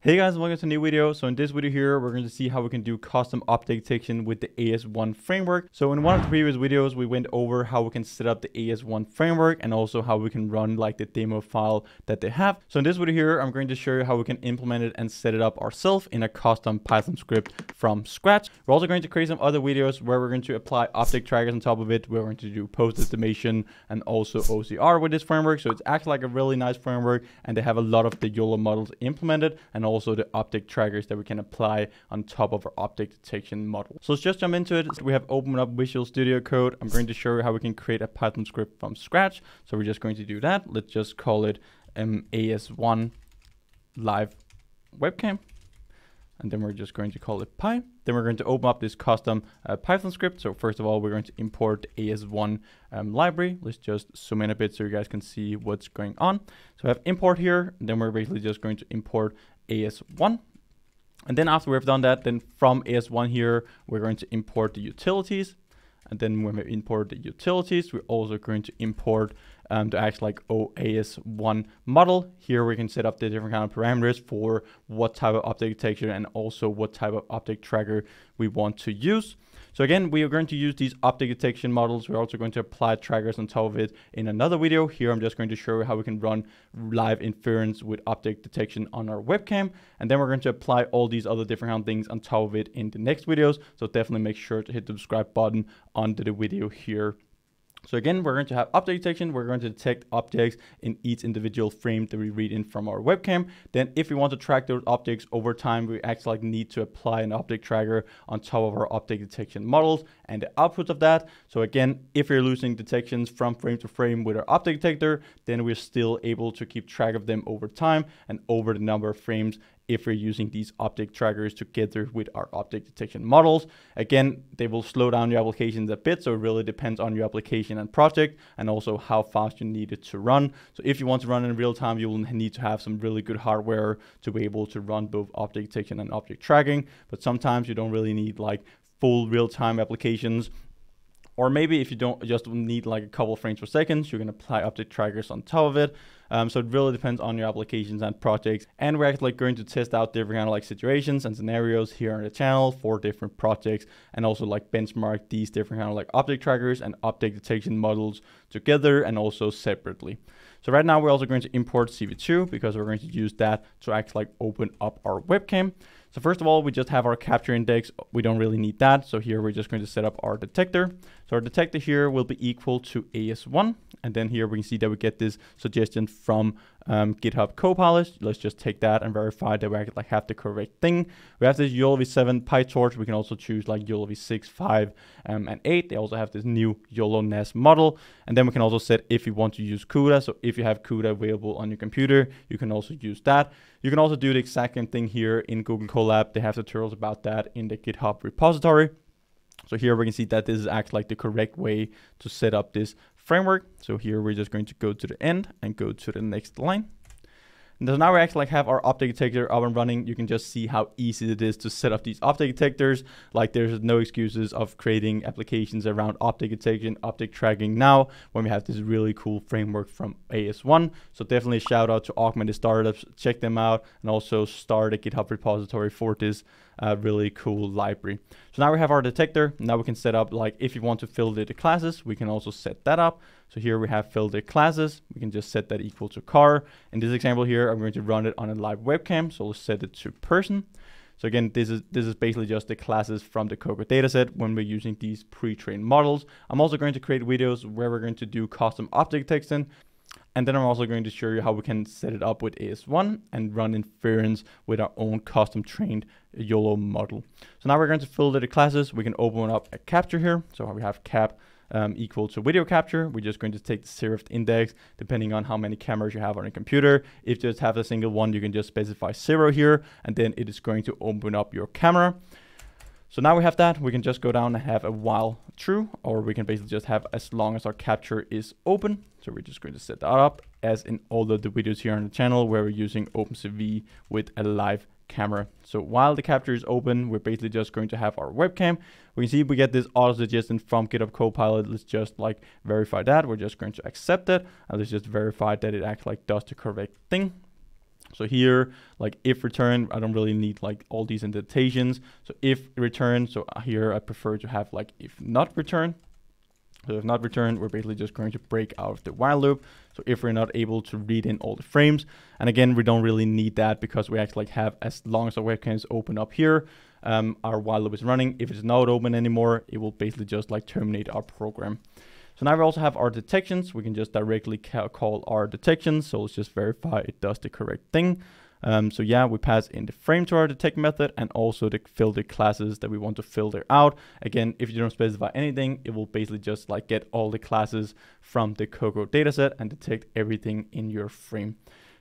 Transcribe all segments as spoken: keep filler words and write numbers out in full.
Hey guys, welcome to a new video. So in this video here, we're going to see how we can do custom update detection with the A S one framework. So in one of the previous videos, we went over how we can set up the A S one framework and also how we can run like the demo file that they have. So in this video here, I'm going to show you how we can implement it and set it up ourselves in a custom Python script from scratch. We're also going to create some other videos where we're going to apply object trackers on top of it. We're going to do post estimation and also O C R with this framework. So it's actually like a really nice framework and they have a lot of the YOLO models implemented and also the object trackers that we can apply on top of our object detection model. So let's just jump into it. So we have opened up Visual Studio Code. I'm going to show you how we can create a Python script from scratch. So we're just going to do that. Let's just call it um, A S one live webcam. And then we're just going to call it Py. Then we're going to open up this custom uh, Python script. So first of all, we're going to import the A S one um, library. Let's just zoom in a bit so you guys can see what's going on. So I have import here. And then we're basically just going to import A S one. And then after we've done that, then from A S one here, we're going to import the utilities. And then when we import the utilities, we're also going to import um, the actual like A S one model. Here we can set up the different kind of parameters for what type of object detection and also what type of object tracker we want to use. So again, we are going to use these object detection models. We're also going to apply trackers on top of it in another video. Here, I'm just going to show you how we can run live inference with object detection on our webcam. And then we're going to apply all these other different kind of things on top of it in the next videos. So definitely make sure to hit the subscribe button under the video here. So again, we're going to have object detection. We're going to detect objects in each individual frame that we read in from our webcam. Then if we want to track those objects over time, we actually like need to apply an object tracker on top of our object detection models and the outputs of that. So again, if you're losing detections from frame to frame with our object detector, then we're still able to keep track of them over time and over the number of frames if we're using these object trackers together with our object detection models. Again, they will slow down your applications a bit, so it really depends on your application and project and also how fast you need it to run. So if you want to run in real time, you will need to have some really good hardware to be able to run both object detection and object tracking, but sometimes you don't really need like full real-time applications. Or maybe if you don't just need like a couple frames per second, you can apply object trackers on top of it. Um, so it really depends on your applications and projects. And we're actually going to test out different kind of like situations and scenarios here on the channel for different projects and also like benchmark these different kind of like object trackers and object detection models together and also separately. So right now we're also going to import C V two because we're going to use that to actually like open up our webcam. So first of all, we just have our capture index. We don't really need that. So here we're just going to set up our detector. So our detector here will be equal to A S one. And then here we can see that we get this suggestion from um, GitHub Copilot. Let's just take that and verify that we actually have the correct thing. We have this YOLOv eight PyTorch. We can also choose like YOLOv six, five, um, and eight. They also have this new YOLO N A S model. And then we can also set if you want to use CUDA. So if you have CUDA available on your computer, you can also use that. You can also do the exact same thing here in Google Colab. They have tutorials about that in the GitHub repository. So here we can see that this is actually like the correct way to set up this framework. So here we're just going to go to the end and go to the next line. And so now we actually like have our object detector up and running. You can just see how easy it is to set up these object detectors. Like there's no excuses of creating applications around object detection, object tracking now when we have this really cool framework from A S one. So definitely shout out to Augmented Startups, check them out, and also start a GitHub repository for this uh, really cool library. So now we have our detector. Now we can set up like if you want to filter the classes, we can also set that up. So here we have filtered classes. We can just set that equal to car. In this example here, I'm going to run it on a live webcam. So let's set it to person. So again, this is this is basically just the classes from the COCO dataset when we're using these pre-trained models. I'm also going to create videos where we're going to do custom object detection. And then I'm also going to show you how we can set it up with A S one and run inference with our own custom trained YOLO model. So now we're going to filter the classes. We can open up a capture here. So we have cap Um, equal to video capture. We're just going to take the serif index depending on how many cameras you have on a computer. If you just have a single one, you can just specify zero here, and then it is going to open up your camera. So now we have that. We can just go down and have a while true, or we can basically just have as long as our capture is open. So we're just going to set that up as in all of the videos here on the channel where we're using OpenCV with a live camera. So while the capture is open, we're basically just going to have our webcam. We can see we get this auto suggestion from GitHub Copilot. Let's just like verify that. We're just going to accept it and let's just verify that it actually like does the correct thing. So here, like if return, I don't really need like all these indentations. So if return, so here I prefer to have like if not return. So if not returned, we're basically just going to break out of the while loop. So if we're not able to read in all the frames, and again, we don't really need that because we actually like have, as long as our webcam is open up here, um, our while loop is running. If it's not open anymore, it will basically just like terminate our program. So now we also have our detections. We can just directly ca call our detections. So let's just verify it does the correct thing. Um, so yeah, we pass in the frame to our detect method and also the filter classes that we want to filter out. Again, if you don't specify anything, it will basically just like get all the classes from the COCO dataset and detect everything in your frame.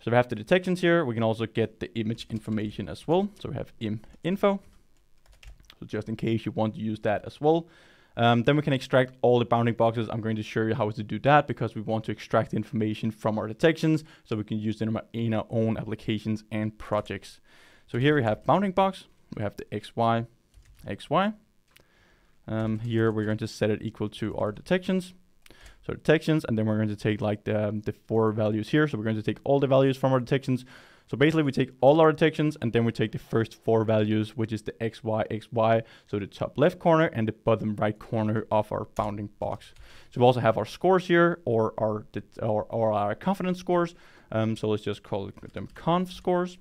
So we have the detections here. We can also get the image information as well. So we have im info. So just in case you want to use that as well. Um, then we can extract all the bounding boxes. I'm going to show you how to do that because we want to extract the information from our detections so we can use them in our own applications and projects. So here we have bounding box. We have the X Y, X Y. Um, here we're going to set it equal to our detections. So detections, and then we're going to take like the, um, the four values here. So we're going to take all the values from our detections. So basically we take all our detections and then we take the first four values, which is the X, Y, X, Y. So the top left corner and the bottom right corner of our bounding box. So we also have our scores here or our, or, or our confidence scores. Um, so let's just call them conf scores.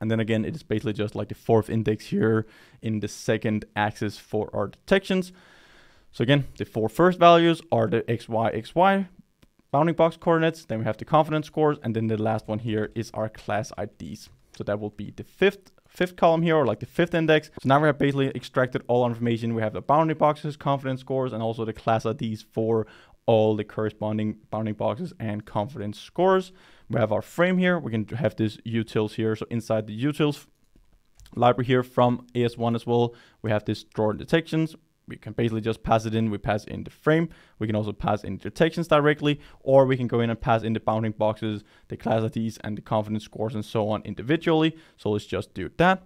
And then again, it is basically just like the fourth index here in the second axis for our detections. So again, the four first values are the X, Y, X, Y. Bounding box coordinates, then we have the confidence scores, and then the last one here is our class I Ds. So that will be the fifth fifth column here, or like the fifth index. So now we have basically extracted all our information. We have the bounding boxes, confidence scores, and also the class I Ds for all the corresponding bounding boxes and confidence scores. We have our frame here. We can have this utils here. So inside the utils library here from A S one as well, we have this draw detections. We can basically just pass it in. We pass in the frame. We can also pass in detections directly, or we can go in and pass in the bounding boxes, the class I Ds, and the confidence scores, and so on individually. So let's just do that.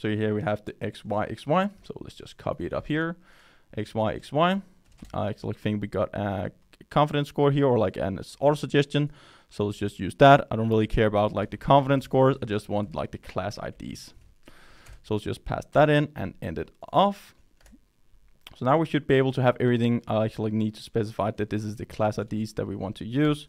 So here we have the X Y, X Y. So let's just copy it up here. X Y, X Y. I actually think we got a confidence score here, or like an auto suggestion. So let's just use that. I don't really care about like the confidence scores. I just want like the class I Ds. So let's just pass that in and end it off. So now we should be able to have everything. I actually need to specify that this is the class I Ds that we want to use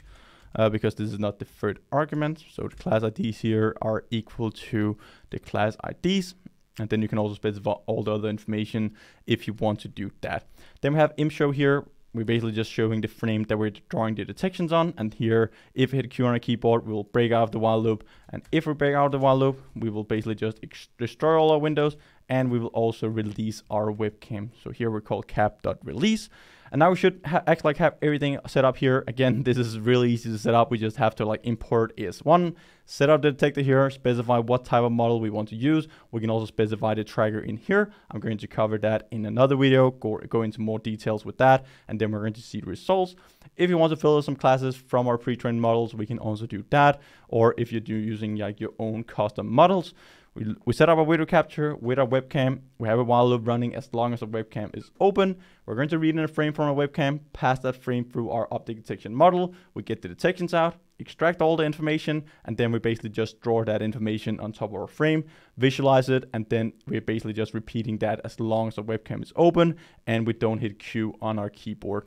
uh, because this is not the third argument. So the class I Ds here are equal to the class I Ds. And then you can also specify all the other information if you want to do that. Then we have imshow here. We're basically just showing the frame that we're drawing the detections on. And here, if we hit Q on our keyboard, we will break out of the while loop. And if we break out of the while loop, we will basically just destroy all our windows. And we will also release our webcam. So here we call cap.release. And now we should act like have everything set up here. Again, this is really easy to set up. We just have to like import A S one, set up the detector here, specify what type of model we want to use. We can also specify the tracker in here. I'm going to cover that in another video, go, go into more details with that. And then we're going to see the results. If you want to fill in some classes from our pre-trained models, we can also do that. Or if you're using like your own custom models, We, we set up a video capture with our webcam. We have a while loop running as long as the webcam is open. We're going to read in a frame from our webcam, pass that frame through our object detection model. We get the detections out, extract all the information, and then we basically just draw that information on top of our frame, visualize it, and then we're basically just repeating that as long as the webcam is open and we don't hit Q on our keyboard.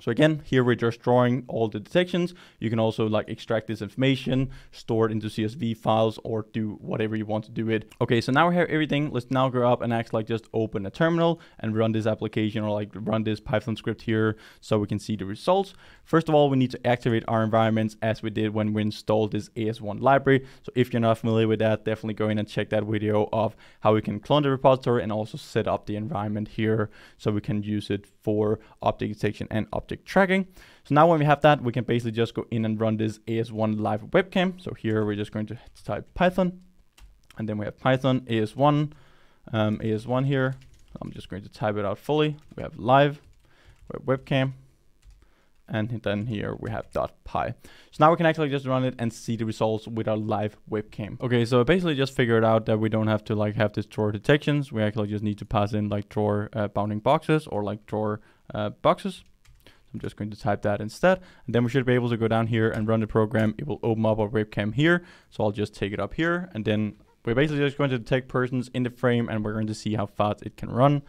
So again, here we're just drawing all the detections. You can also like extract this information, store it into C S V files, or do whatever you want to do it. Okay, so now we have everything. Let's now go up and act like just open a terminal and run this application, or like run this Python script here so we can see the results. First of all, we need to activate our environments as we did when we installed this A S one library. So if you're not familiar with that, definitely go in and check that video of how we can clone the repository and also set up the environment here so we can use it for object detection and object object tracking. So now when we have that, we can basically just go in and run this A S one live webcam. So here we're just going to type Python, and then we have Python A S one, um, A S one here. I'm just going to type it out fully. We have live web webcam, and then here we have .py. So now we can actually just run it and see the results with our live webcam. Okay, so I basically just figured out that we don't have to like have this draw detections. We actually just need to pass in like draw uh, bounding boxes or like draw uh, boxes. I'm just going to type that instead. And then we should be able to go down here and run the program. It will open up our webcam here. So I'll just take it up here. And then we're basically just going to detect persons in the frame, and we're going to see how fast it can run.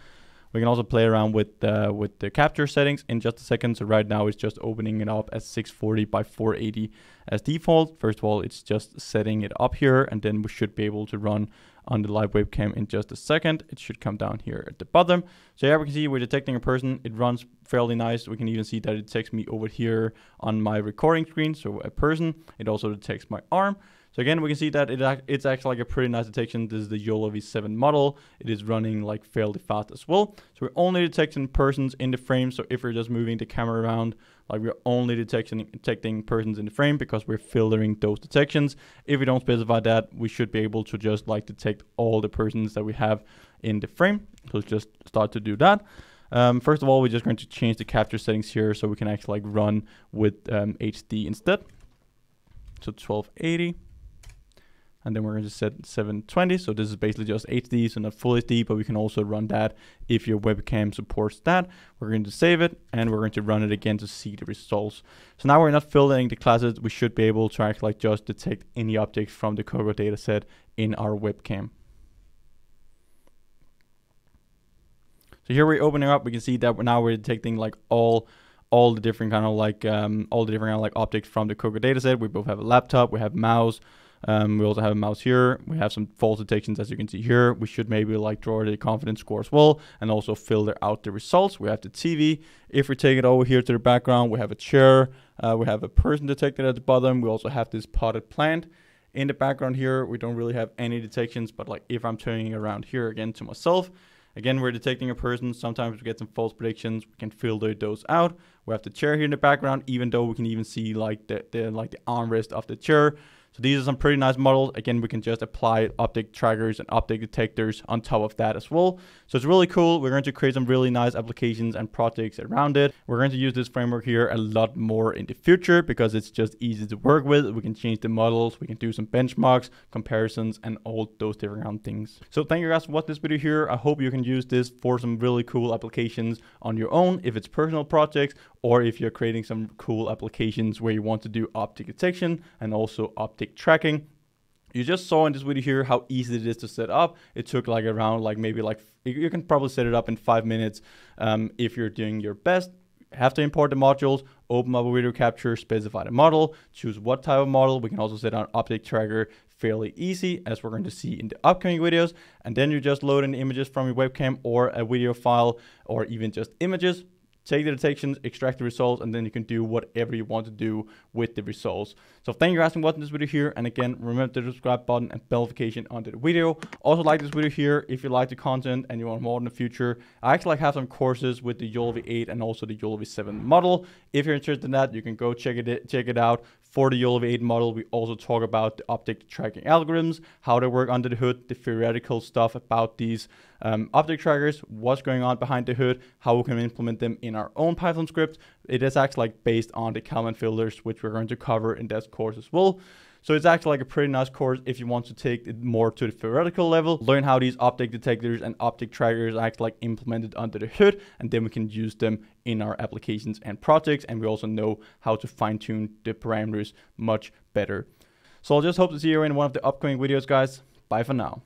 We can also play around with, uh, with the capture settings in just a second. So right now it's just opening it up as six forty by four eighty as default. First of all, it's just setting it up here, and then we should be able to run on the live webcam in just a second. It should come down here at the bottom. So yeah, we can see we're detecting a person. It runs fairly nice. We can even see that it detects me over here on my recording screen. So a person, it also detects my arm. So again, we can see that it act, it's actually like a pretty nice detection. This is the YOLO v seven model. It is running like fairly fast as well. So we're only detecting persons in the frame. So if we're just moving the camera around, like we're only detecting, detecting persons in the frame because we're filtering those detections. If we don't specify that, we should be able to just like detect all the persons that we have in the frame. So let's just start to do that. Um, first of all, we're just going to change the capture settings here so we can actually like run with um, H D instead. So twelve eighty. And then we're going to set seven twenty. So this is basically just H D, so not full H D, but we can also run that if your webcam supports that. We're going to save it, and we're going to run it again to see the results. So now we're not filtering the classes. We should be able to actually like just detect any object from the COCO dataset in our webcam. So here we're opening up. We can see that now we're detecting like all all the different kind of like um, all the different kind of like objects from the COCO dataset. We both have a laptop, we have mouse. Um, we also have a mouse here. We have some false detections, as you can see here. We should maybe like draw the confidence score as well, and also filter out the results. We have the T V. If we take it over here to the background, we have a chair. Uh, we have a person detected at the bottom. We also have this potted plant in the background here. We don't really have any detections, but like if I'm turning around here again to myself, again, we're detecting a person. Sometimes we get some false predictions. We can filter those out. We have the chair here in the background, even though we can even see like the, the like the armrest of the chair. So these are some pretty nice models. Again, we can just apply object trackers and object detectors on top of that as well. So it's really cool. We're going to create some really nice applications and projects around it. We're going to use this framework here a lot more in the future because it's just easy to work with. We can change the models. We can do some benchmarks, comparisons, and all those different things. So thank you guys for watching this video here. I hope you can use this for some really cool applications on your own, if it's personal projects, or if you're creating some cool applications where you want to do object detection and also object tracking. You just saw in this video here how easy it is to set up. It took like around like maybe like, you can probably set it up in five minutes um, if you're doing your best. Have to import the modules, open up a video capture, specify the model, choose what type of model. We can also set on object tracker fairly easy, as we're going to see in the upcoming videos. And then you just load in images from your webcam or a video file, or even just images. Take the detections, extract the results, and then you can do whatever you want to do with the results. So thank you guys for watching this video here. And again, remember the subscribe button and bell notification under the video. Also like this video here if you like the content and you want more in the future. I actually have some courses with the YOLO v eight and also the YOLO v seven model. If you're interested in that, you can go check it, check it out. For the YOLO v eight model, we also talk about the object tracking algorithms, how they work under the hood, the theoretical stuff about these um, object trackers, what's going on behind the hood, how we can implement them in our own Python script. It is actually like based on the Kalman filters, which we're going to cover in this course as well. So it's actually like a pretty nice course if you want to take it more to the theoretical level, learn how these object detectors and object trackers act like implemented under the hood, and then we can use them in our applications and projects. And we also know how to fine tune the parameters much better. So I'll just hope to see you in one of the upcoming videos, guys. Bye for now.